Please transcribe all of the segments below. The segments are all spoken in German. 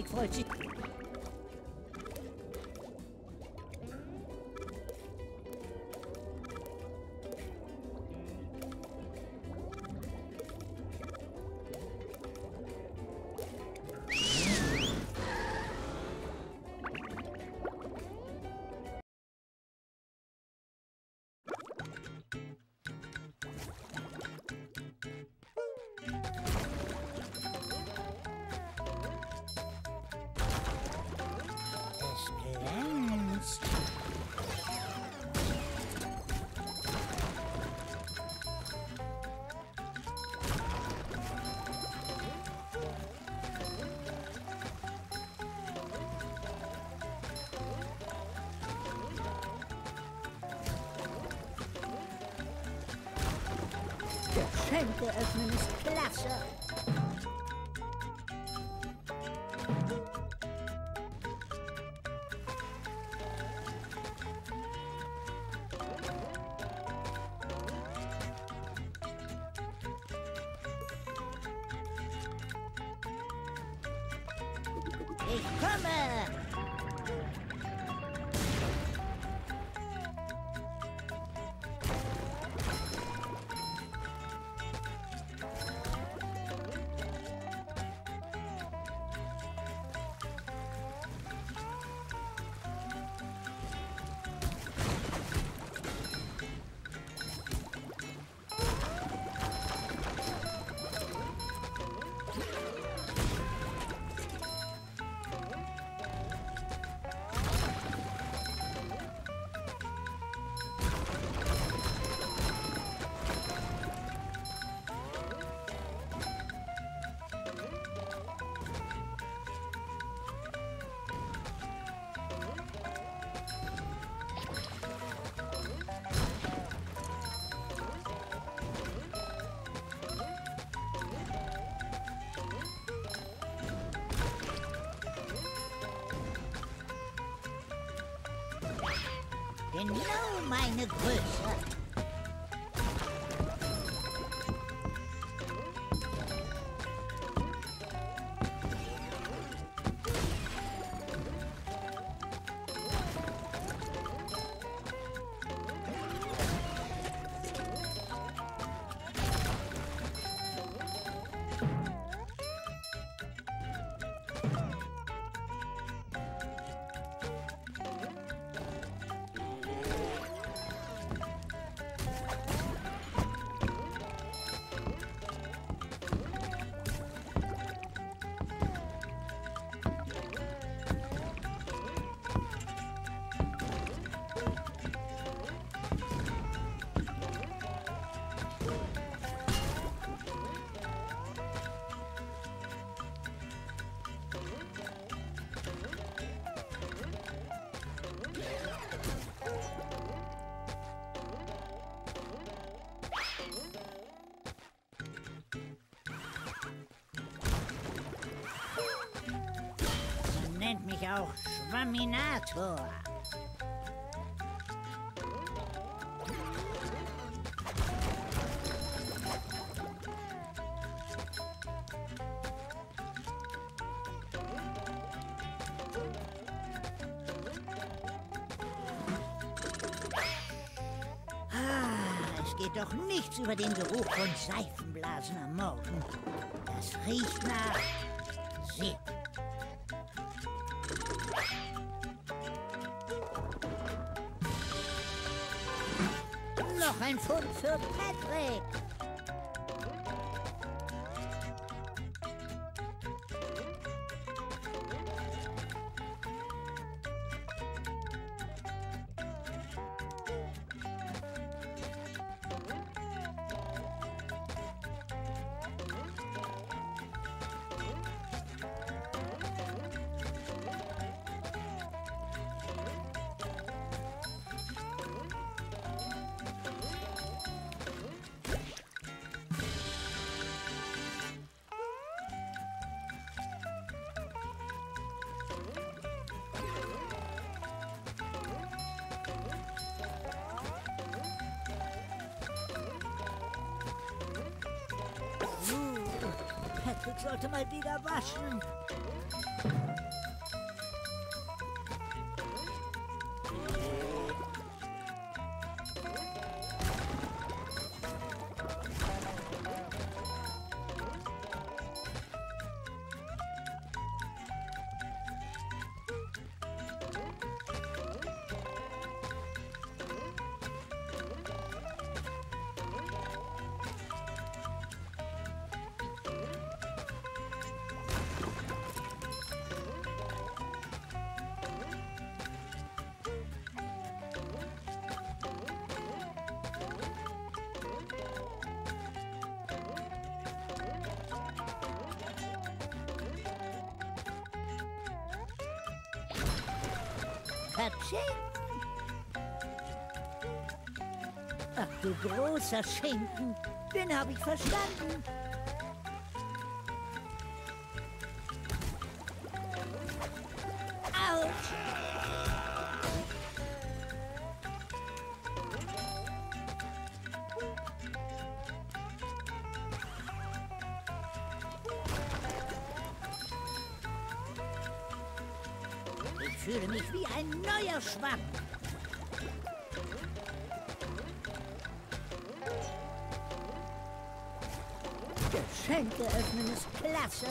Patrick freut sich. Geschenke öffnen ist klasse. Ich komme! Genau meine Größe. Nennt mich auch Schwamminator. Es geht doch nichts über den Geruch von Seifenblasen am Morgen. Das riecht nach Sieb. Noch ein Pfund für Patrick. Ich sollte mal wieder waschen. vercheckt. Ach, du großer Schinken, den habe ich verstanden. Autsch! Ich fühle mich wie ein neuer Schwamm. Geschenke öffnen ist klasse.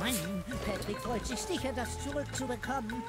Mann, Patrick freut sich sicher, das zurückzubekommen.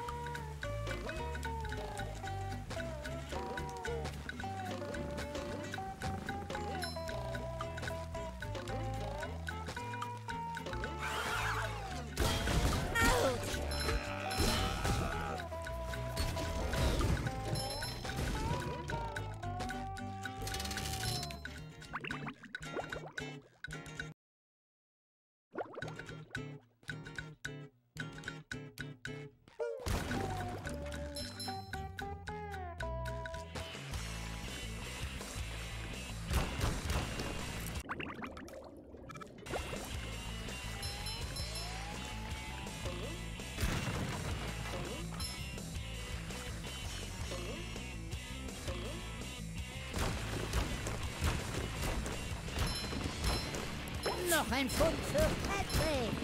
Noch ein Punkt für Patrick.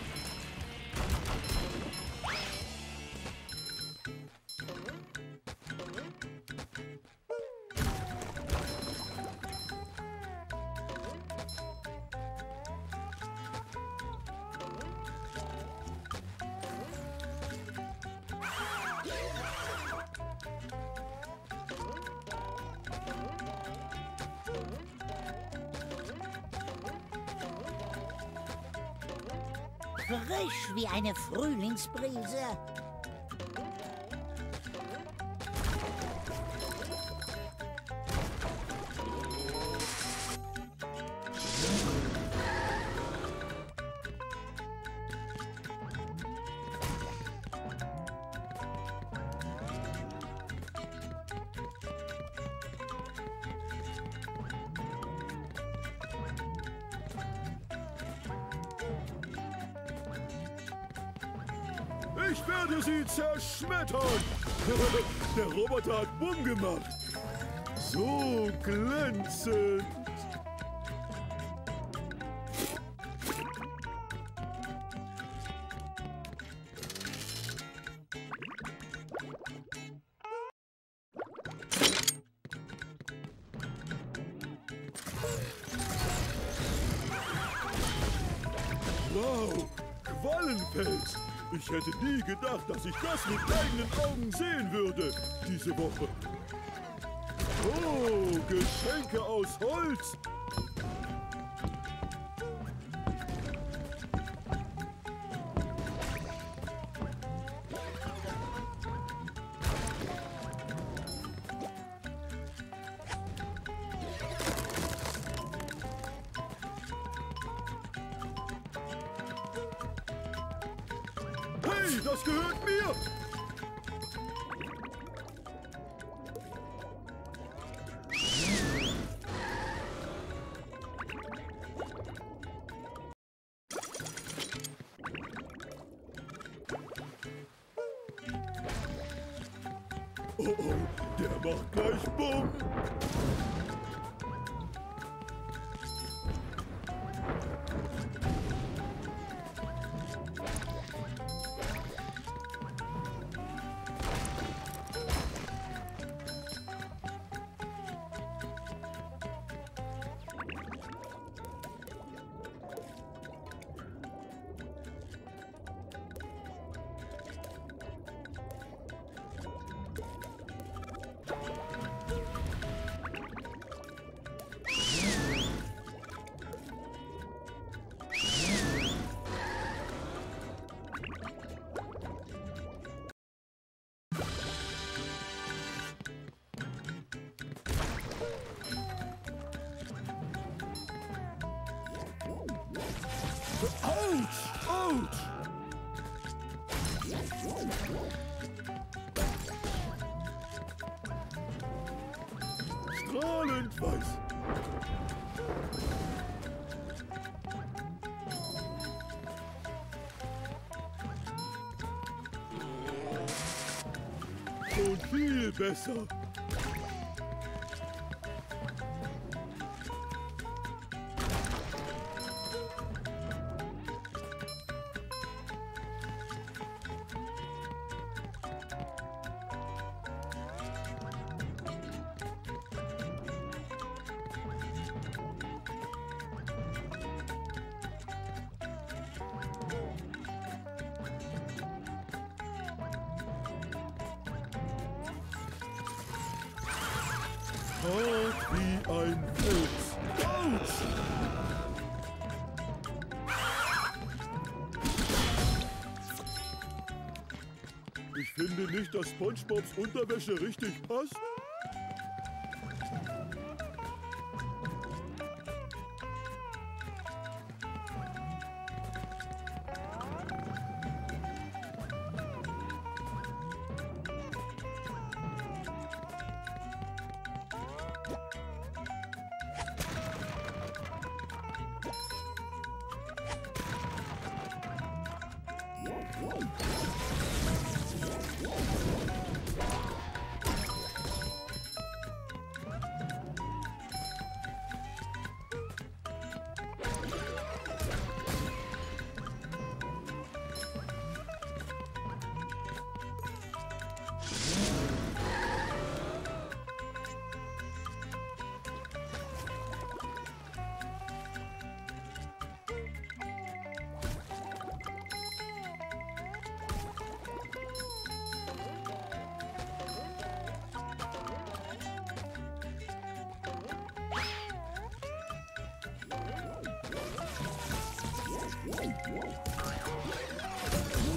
Frisch wie eine Frühlingsbrise. Ich werde sie zerschmettern! Der Roboter hat Bumm gemacht! So glänzend! Wow! Quallenpelz! Ich hätte nie gedacht, dass ich das mit eigenen Augen sehen würde, diese Woche. Oh, Geschenke aus Holz! Das gehört mir! Oh, oh, der macht gleich Bumm! Ouch! Ouch! Strahlend weiß. Und viel besser. Hart wie ein Fuchs. Autsch! Ich finde nicht, dass Spongebobs Unterwäsche richtig passt.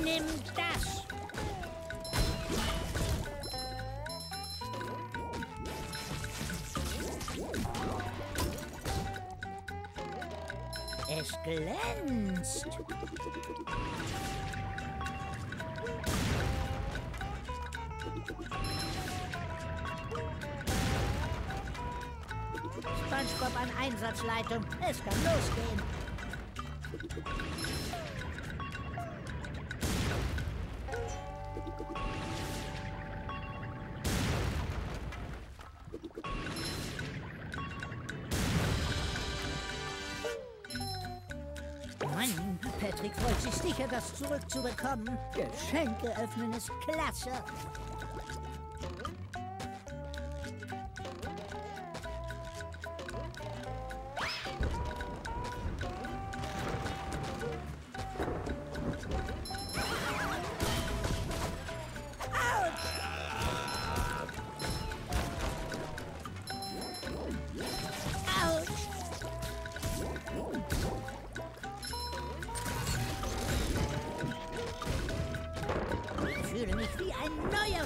Nimm das! Es glänzt! Spongebob an Einsatzleitung, es kann losgehen! Mann, Patrick freut sich sicher, das zurückzubekommen. Geschenke öffnen ist klasse. Ich fühle mich wie ein neuer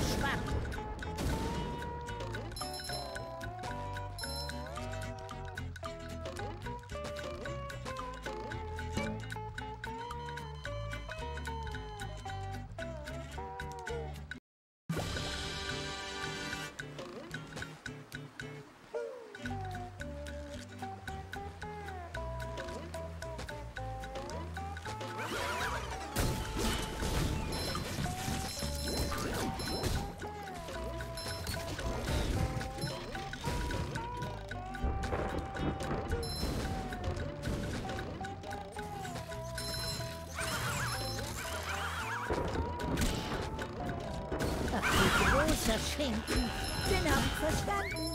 Großer Schinken, den hab ich verstanden.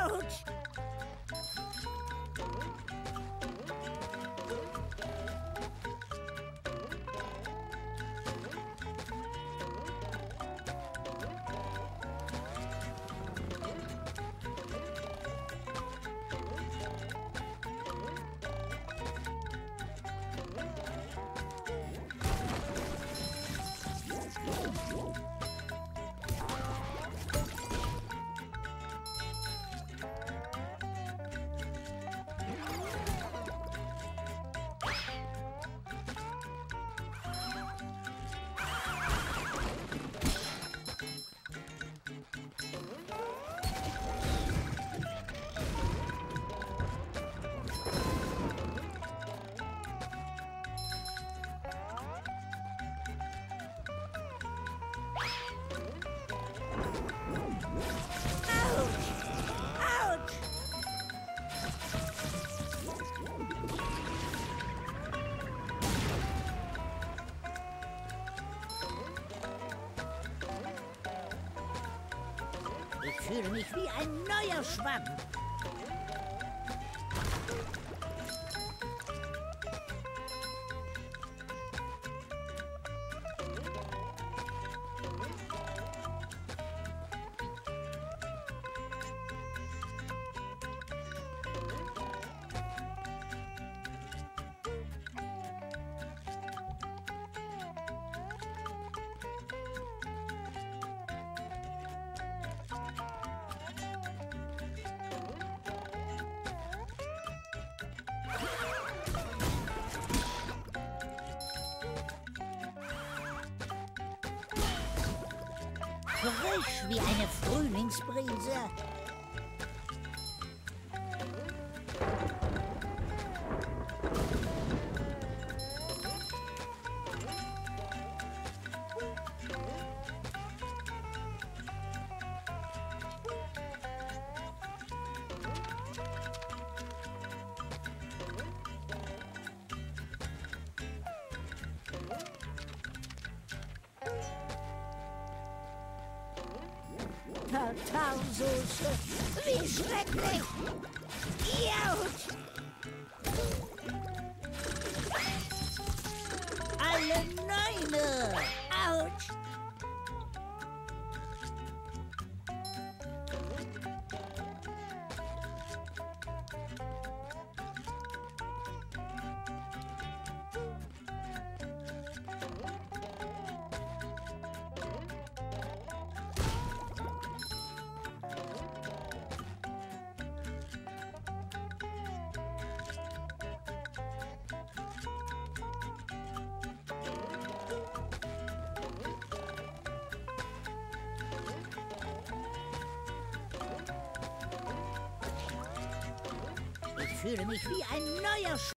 Autsch! fühle mich wie ein neuer Schwamm. Frisch wie eine Frühlingsbrise. Tartarsoße, wie schrecklich! Iaut! Alle Neune! Autsch! Ich fühle mich wie ein neuer Schwamm.